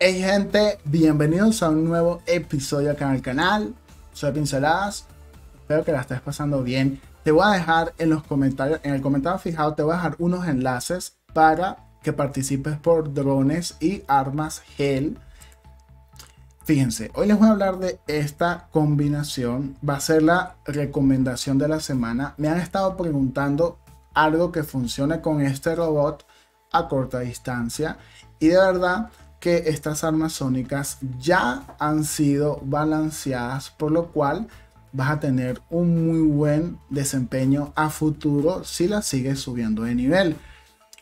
Hey gente, bienvenidos a un nuevo episodio acá en el canal. Soy Pinceladas, espero que la estés pasando bien. Te voy a dejar en los comentarios, en el comentario fijado te voy a dejar unos enlaces para que participes por drones y armas gel. Fíjense, hoy les voy a hablar de esta combinación, va a ser la recomendación de la semana. Me han estado preguntando algo que funcione con este robot a corta distancia y de verdad que estas armas sónicas ya han sido balanceadas, por lo cual vas a tener un muy buen desempeño a futuro si las sigues subiendo de nivel.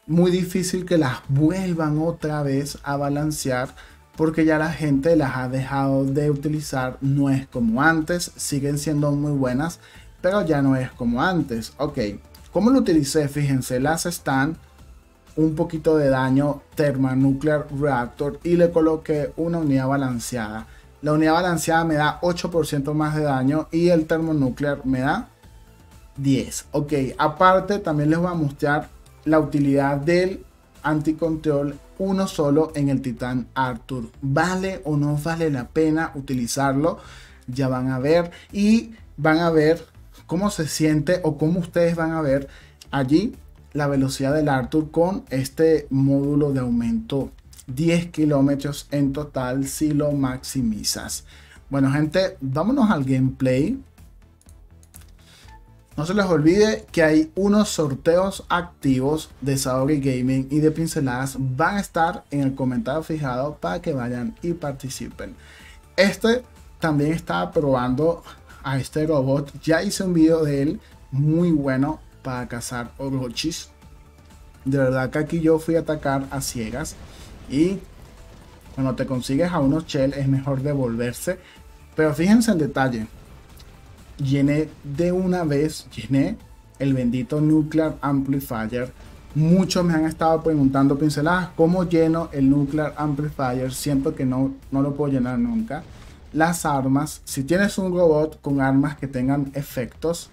Muy difícil que las vuelvan otra vez a balancear porque ya la gente las ha dejado de utilizar, no es como antes, siguen siendo muy buenas, pero ya no es como antes. Ok, ¿cómo lo utilicé? Fíjense, las están un poquito de daño Thermonuclear Reactor y le coloqué una unidad balanceada. La unidad balanceada me da 8% más de daño y el Thermonuclear me da 10. Ok, aparte también les voy a mostrar la utilidad del anticontrol uno solo en el titán Arthur. ¿Vale o no vale la pena utilizarlo? Ya van a ver y van a ver cómo se siente o cómo ustedes van a ver allí la velocidad del Arthur con este módulo de aumento, 10 kilómetros en total si lo maximizas. Bueno gente, vámonos al gameplay. No se les olvide que hay unos sorteos activos de Sauri Gaming y de Pinceladas, van a estar en el comentario fijado para que vayan y participen. También estaba probando a este robot, ya hice un video de él muy bueno para cazar Orochis. De verdad que aquí yo fui a atacar a ciegas y cuando te consigues a unos shell es mejor devolverse, pero fíjense en detalle, llené el bendito Nuclear Amplifier. Muchos me han estado preguntando, Pinceladas, ¿cómo lleno el Nuclear Amplifier? Siento que no lo puedo llenar nunca. Las armas, si tienes un robot con armas que tengan efectos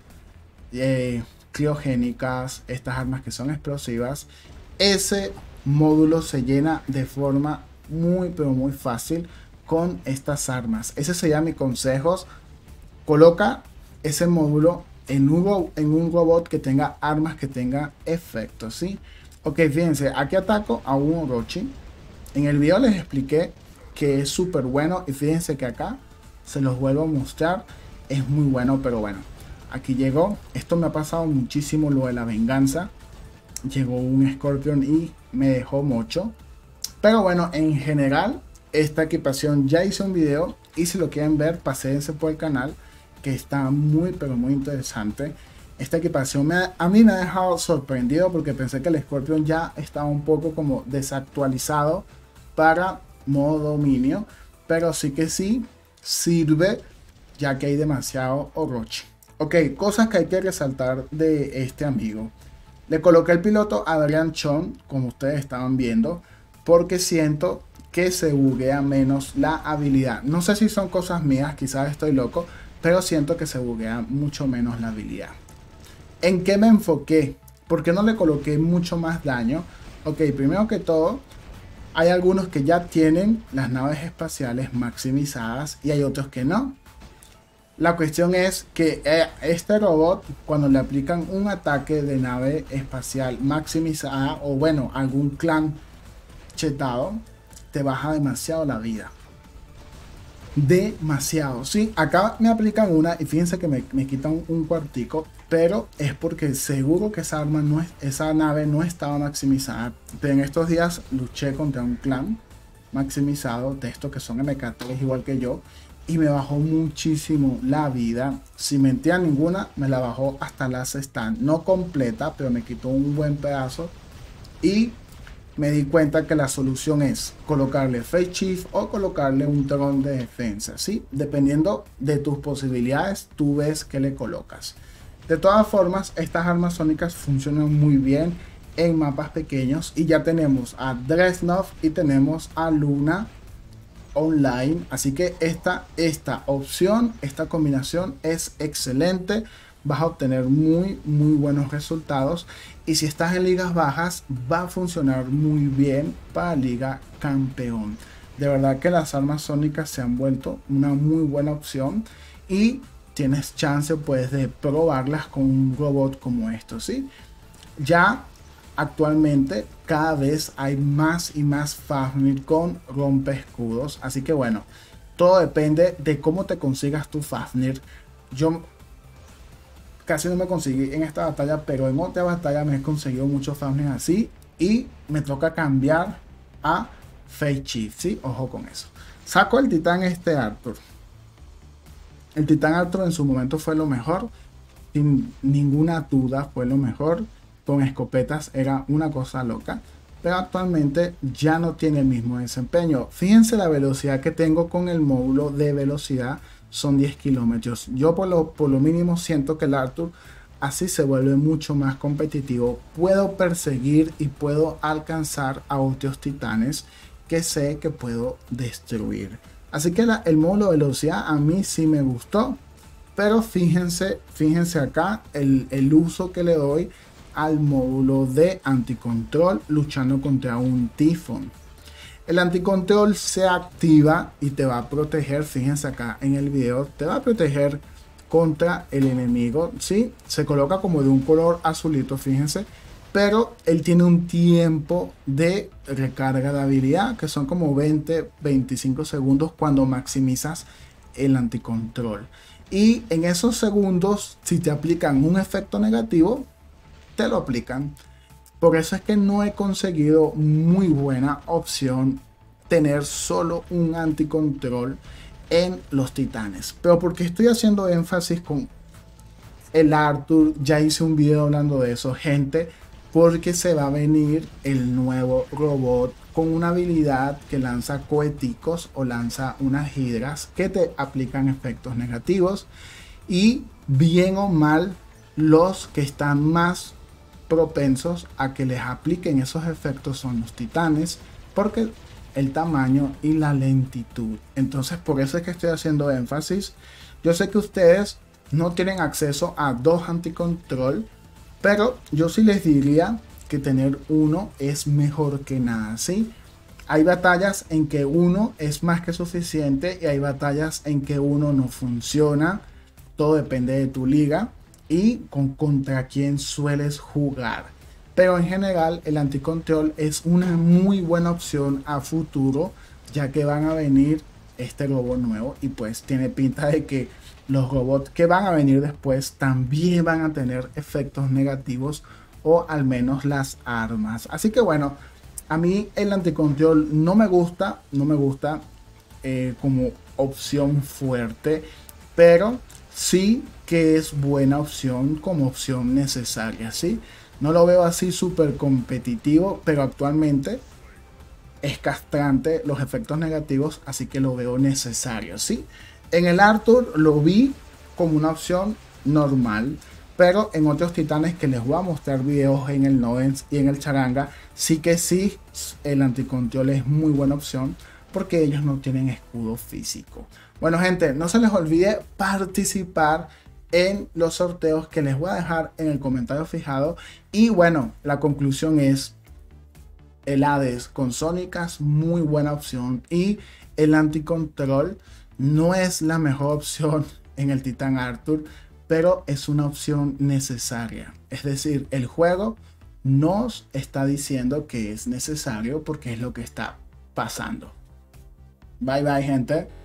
criogénicas, estas armas que son explosivas, ese módulo se llena de forma muy pero muy fácil con estas armas. Ese sería mi consejo, coloca ese módulo en un robot que tenga armas que tenga efectos, ¿sí? Ok, fíjense, aquí ataco a un Orochi, en el video les expliqué que es súper bueno y fíjense que acá se los vuelvo a mostrar, es muy bueno. Pero bueno, aquí llegó, esto me ha pasado muchísimo, lo de la venganza. Llegó un Scorpion y me dejó mocho. Pero bueno, en general, esta equipación ya hice un video y si lo quieren ver, paséense por el canal que está muy pero muy interesante. Esta equipación a mí me ha dejado sorprendido porque pensé que el Scorpion ya estaba un poco como desactualizado para modo dominio. Pero sí que sí sirve ya que hay demasiado Orochi. Ok, cosas que hay que resaltar de este amigo. Le coloqué el piloto a Adrián Chong, como ustedes estaban viendo, porque siento que se buguea menos la habilidad. No sé si son cosas mías, quizás estoy loco, pero siento que se buguea mucho menos la habilidad. ¿En qué me enfoqué? ¿Por qué no le coloqué mucho más daño? Ok, primero que todo, hay algunos que ya tienen las naves espaciales maximizadas y hay otros que no. La cuestión es que este robot, cuando le aplican un ataque de nave espacial maximizada o bueno, algún clan chetado, te baja demasiado la vida. Demasiado, sí. Acá me aplican una y fíjense que me quitan un cuartico, pero es porque seguro que esa nave no estaba maximizada. Pero en estos días luché contra un clan maximizado de estos que son MK3 igual que yo. Y me bajó muchísimo la vida, sin mentira ninguna, me la bajó hasta la stand, no completa, pero me quitó un buen pedazo. Y me di cuenta que la solución es colocarle feichi o colocarle un dron de defensa, ¿sí? Dependiendo de tus posibilidades, tú ves que le colocas. De todas formas, estas armas sónicas funcionan muy bien en mapas pequeños. Y ya tenemos a Dresnov y tenemos a Luna online. Así que esta opción, esta combinación es excelente. Vas a obtener muy buenos resultados. Y si estás en ligas bajas, va a funcionar muy bien para Liga Campeón. De verdad que las armas sónicas se han vuelto una muy buena opción. Y tienes chance pues de probarlas con un robot como esto, ¿sí? Ya actualmente cada vez hay más y más Fafnir con rompe escudos. Así que bueno, todo depende de cómo te consigas tu Fafnir. Yo casi no me conseguí en esta batalla, pero en otra batalla me he conseguido muchos Fafnir así. Y me toca cambiar a feichi, ¿sí? Ojo con eso. Saco el titán este Arthur. El titán Arthur en su momento fue lo mejor. Sin ninguna duda fue lo mejor. Con escopetas era una cosa loca. Pero actualmente ya no tiene el mismo desempeño. Fíjense la velocidad que tengo con el módulo de velocidad. Son 10 kilómetros. Yo por lo mínimo siento que el Arthur así se vuelve mucho más competitivo. Puedo perseguir y puedo alcanzar a otros titanes que sé que puedo destruir. Así que el módulo de velocidad a mí sí me gustó. Pero fíjense acá el uso que le doy al módulo de anticontrol luchando contra un tifón. El anticontrol se activa y te va a proteger, fíjense acá en el video, te va a proteger contra el enemigo, ¿sí? Se coloca como de un color azulito, fíjense, pero él tiene un tiempo de recarga de habilidad que son como 20-25 segundos cuando maximizas el anticontrol. Y en esos segundos, si te aplican un efecto negativo, te lo aplican. Por eso es que no he conseguido muy buena opción tener solo un anticontrol en los titanes. Pero porque estoy haciendo énfasis con el Arthur, ya hice un video hablando de eso, gente, porque se va a venir el nuevo robot con una habilidad que lanza coheticos o lanza unas hidras que te aplican efectos negativos. Y bien o mal, los que están más propensos a que les apliquen esos efectos son los titanes, porque el tamaño y la lentitud. Entonces por eso es que estoy haciendo énfasis. Yo sé que ustedes no tienen acceso a dos anticontrol, pero yo sí les diría que tener uno es mejor que nada, ¿sí? Hay batallas en que uno es más que suficiente y hay batallas en que uno no funciona. Todo depende de tu liga y contra quién sueles jugar. Pero en general el anticontrol es una muy buena opción a futuro, ya que van a venir este robot nuevo y pues tiene pinta de que los robots que van a venir después también van a tener efectos negativos, o al menos las armas. Así que bueno, a mí el anticontrol no me gusta como opción fuerte, pero sí que es buena opción como opción necesaria, ¿sí? No lo veo así súper competitivo, pero actualmente es castrante los efectos negativos, así que lo veo necesario, ¿sí? En el Arthur lo vi como una opción normal, pero en otros titanes que les voy a mostrar videos, en el Noens y en el Charanga, sí el anticontrol es muy buena opción, porque ellos no tienen escudo físico. Bueno gente, no se les olvide participar en los sorteos que les voy a dejar en el comentario fijado. Y bueno, la conclusión es el Hades con Sonicas, muy buena opción, y el anticontrol no es la mejor opción en el Titán Arthur, pero es una opción necesaria. Es decir, el juego nos está diciendo que es necesario porque es lo que está pasando. Bye bye gente.